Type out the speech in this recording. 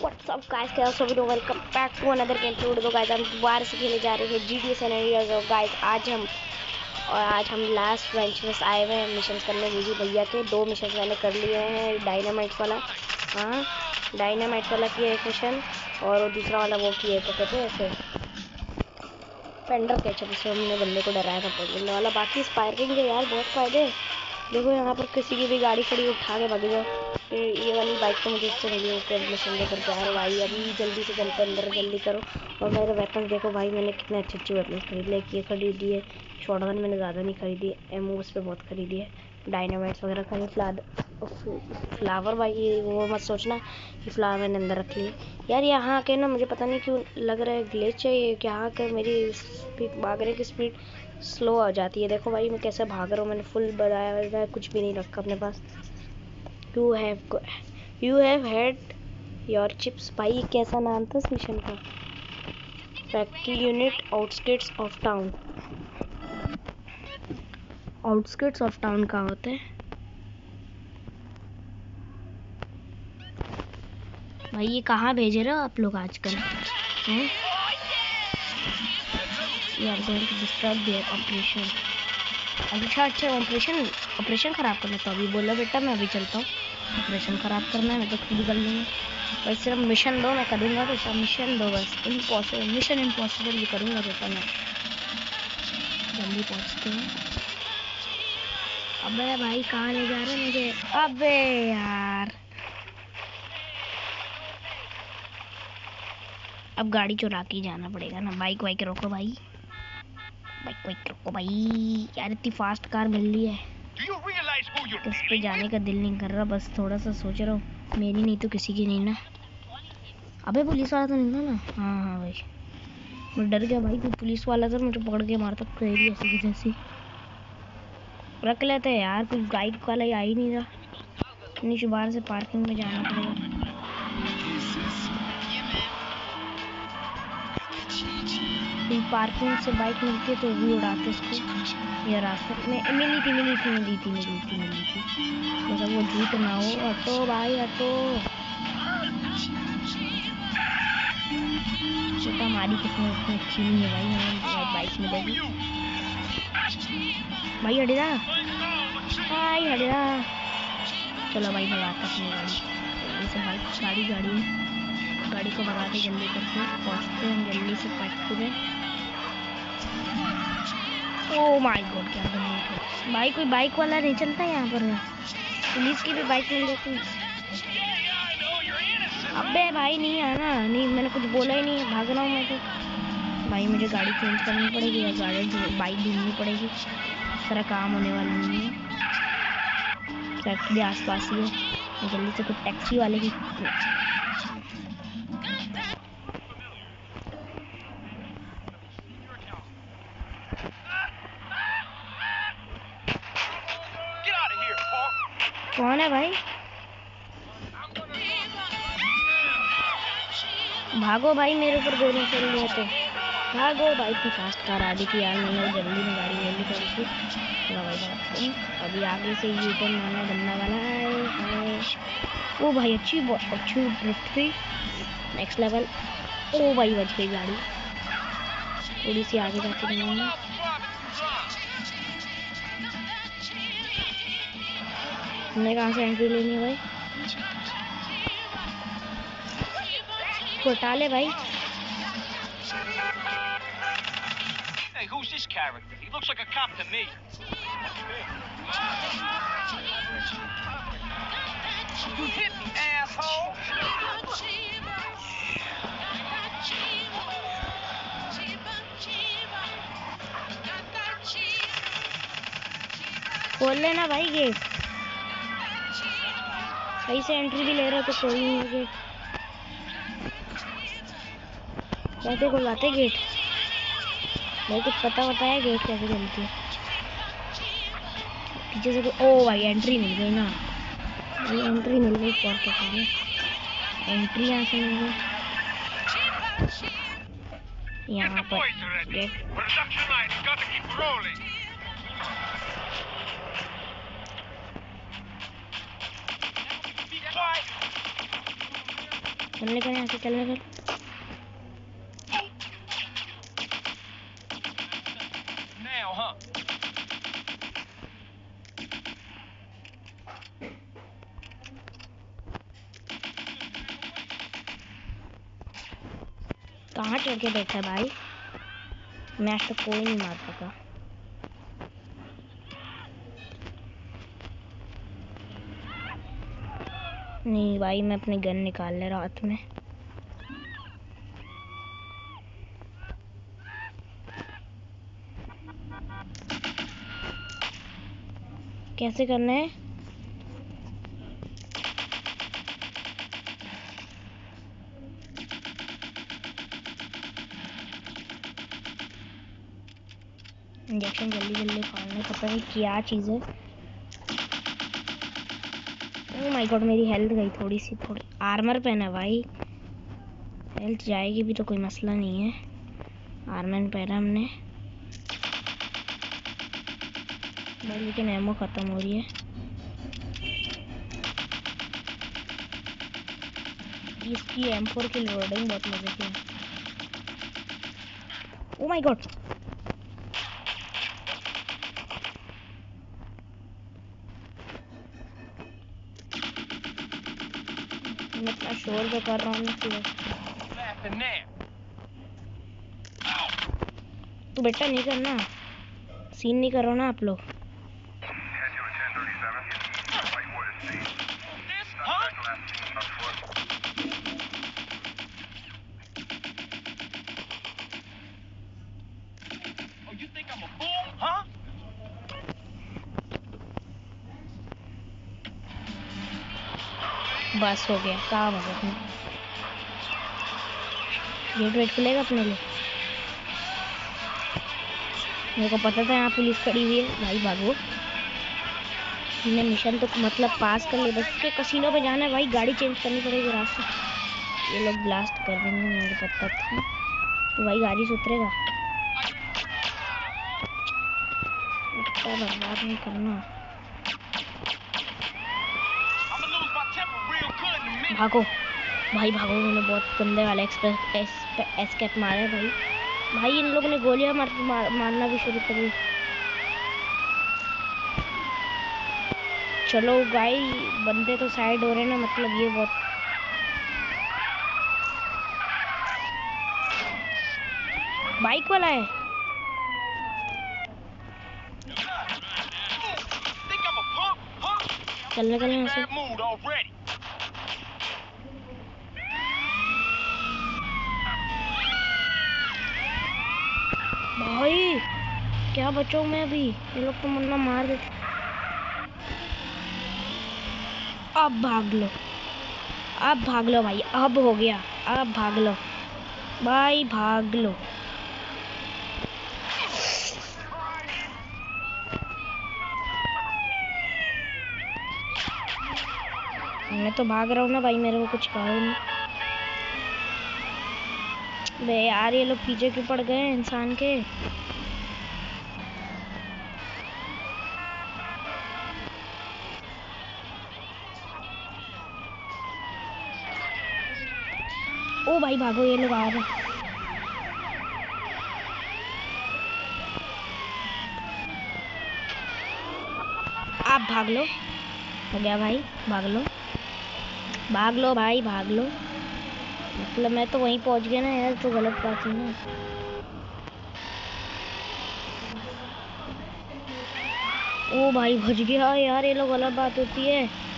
What's up guys, कैसे हो? Welcome back to another game play. तो गाइस हम दोबारा से खेलने जा रहे हैं GTA San Andreas। गाइस आज हम Las Ventures आए हुए हैं मिशन करने। विजय भैया के 2 मिशन मैंने कर लिए हैं, डायनामाइट वाला, हाँ डायनामाइट वाला किया एक मिशन और वो दूसरा वाला वो किया। तो कहते हैं ऐसे फेंडर कैचअप से हमने बंदे को डराया था पकड़ने वाला। बाकी स्पायरिंग के यार बहुत फ़ायदे। देखो यहाँ पर किसी की भी गाड़ी खड़ी उठा के भाग जाओ। ये वाली बाइक तो मुझे इससे नहीं होती। एडमिशन लेकर जा रहा भाई, अभी जल्दी से जल्दी अंदर जल्दी करो। और मेरे वेपन देखो भाई, मैंने कितने अच्छे अच्छे वेपन खरीद लिए। ये खरीदी है शॉटगन, मैंने ज़्यादा नहीं खरीदी, एमओ उस पर बहुत खरीदी है, डायनामाइट्स वगैरह खरीद। फ्लावर भाई ये वो मत सोचना कि फ्लावर मैंने अंदर रख ली यार। यहाँ आके ना मुझे पता नहीं क्यों लग रहा है ग्लिच है ये, कि यहाँ आके मेरी भागने की स्पीड स्लो हो जाती है। देखो भाई मैं कैसे भाग रहा हूँ, मैंने फुल बढ़ाया हुआ है, कुछ भी नहीं रखा अपने पास। You have had your chips भाई, कैसा नाम था मिशन का। Factory unit outskirts of town. Outskirts of town कहाँ होते हैं भाई? ये कहाँ भेज रहे हो आप लोग आजकल हैं? You are going to disturb their operation. अच्छा, ऑपरेशन ख़राब करना तो अभी बोला बेटा, मैं अभी चलता हूँ, ऑपरेशन ख़राब करना है मैं तो खुद कर लूँगा भाई। सिर्फ मिशन दो, मैं करूँगा तो सब मिशन दो बस। मिशन इम्पॉसिबल भी करूँगा बेटा मैं। जल्दी पहुँचते हैं। अबे भाई कहाँ ले जा रहे हैं मुझे? अबे यार अब गाड़ी चुरा के जाना पड़ेगा ना। बाइक रोको भाई, बाइक रोको भाई। यार इतनी फास्ट कार मिल रही है, किस पे जाने का दिल नहीं कर रहा। बस थोड़ा सा सोच रहा हूँ, मेरी नहीं तो किसी की नहीं ना। अबे पुलिस वाला तो नहीं था ना? हाँ भाई मैं डर गया भाई, कोई पुलिस वाला था मुझे पकड़ के मारता कोई ऐसी की जैसी। रख लेते हैं यार, कोई गाइड वाला आ ही नहीं रहा। निश बाहर से पार्किंग में जाना पड़ेगा। पार्किंग से बाइक मिलती है तो भी उड़ाते उसको। ये रास्ते में मिली थी मतलब वो झूठ ना हो। ऑटो भाई ऑटो, छोटा मारी किसने उसमें अच्छी नहीं है भाई। हमें बाइक मिलेगी भाई। हटेरा चलो भाई, भगाता अपनी गाड़ी से भाई। गाड़ी को भगा के जल्दी करके पहुँचते हैं जल्दी से फैक्ट्री में। ओ माय गॉड क्या बंद भाई, कोई बाइक वाला नहीं चलता यहाँ पर। पुलिस की भी बाइक मिल जाती है। अबे भाई नहीं आना, नहीं मैंने कुछ बोला ही नहीं, भाग रहा हूँ मैं तो भाई। मुझे गाड़ी चेंज करनी पड़ेगी और गाड़ी बाइक ढूंढनी पड़ेगी, सारा काम होने वाला नहीं है। फैक्ट्री आस पास ही है, जल्दी से कुछ टैक्सी वाले की। कौन है भाई? भागो भाई, मेरे ऊपर गोली चल रही है तो भागो भाई। इतनी फास्ट कार आ गई थी यार, मैंने जल्दी में गाड़ी करी थी थोड़ा भाई। अभी आगे से यू टर्न मारना गंदा वाला है। ओ भाई अच्छी ड्रिफ्ट थी, नेक्स्ट लेवल। ओ भाई बच गई गाड़ी, थोड़ी सी आगे जाके बनाऊंगा। हमने कहाँ से एंट्री लेनी है भाई? घोटाले भाई, खोल लेना भाई गेट। सही से एंट्री भी ले रहा तो कोई नहीं है। कैसे खुलवाते गेट भाई, कुछ पता बताया गेट कैसे खुलती है? पीछे से कोई। ओ भाई एंट्री मिल गई ना, ये एंट्री मिल गई। और क्या चाहिए? एंट्री यहाँ से मिल गई यहाँ पर गेट। चलने का यहाँ से चलने का। कहाँ चढ़ के बैठा भाई, मैं आज तक कोई नहीं मार सका। नहीं भाई मैं अपने गन निकाल ले रात में। कैसे करना है? इंजेक्शन जल्दी जल्दी खाने का, पता नहीं क्या चीज़ है। ओह माय गॉड मेरी हेल्थ गई थोड़ी सी। थोड़ी आर्मर पहना भाई, हेल्थ जाएगी भी तो कोई मसला नहीं है। आर्मर पहना हमने भाई, लेकिन एमो ख़त्म हो रही है। इसकी M4 की लोडिंग बहुत मजे की है। ओह माय गॉड मैं इतना शोर भी कर रहा हूँ। तू बेटा नहीं करना, सीन नहीं करो ना आप लोग। बस हो गया काम, हो गया। गेट वेट खुलेगा अपने लिए। मेरे को पता था यहाँ पुलिस खड़ी हुई है। भाई भागो, मैंने मिशन तो मतलब पास कर लिया, बस के कसीनो पे जाना है भाई। गाड़ी चेंज करनी पड़ेगी रास्ते, ये लोग ब्लास्ट कर देंगे मेरे पता था। तो भाई गाड़ी से उतरेगा, बर्बाद नहीं करना। भागो भाई भागो, मैंने बहुत गंदे वाले एस्केप मारे भाई। भाई इन लोगों ने गोलियां मारना भी शुरू कर दी। चलो भाई बंदे तो साइड हो रहे ना, मतलब ये बहुत बाइक वाला है। चलने का नहीं, भाई क्या बचाऊं मैं अभी, ये लोग तो मतलब मार देते। अब भाग लो, अब भाग लो भाई, अब हो गया, अब भाग लो भाई, भाग लो। मैं तो भाग रहा हूँ ना भाई, मेरे को कुछ कहा नहीं। बे यार ये लोग पीछे क्यों पड़ गए इंसान के। ओ भाई भागो, ये लोग आ रहे। आप भाग लो, हो गया भाई, भाग लो, भाग लो भाई, भाग लो। मतलब मैं तो वहीं पहुंच गया ना यार, तो गलत बात है ना। ओ भाई बच गया यार, ये लोग गलत बात होती है।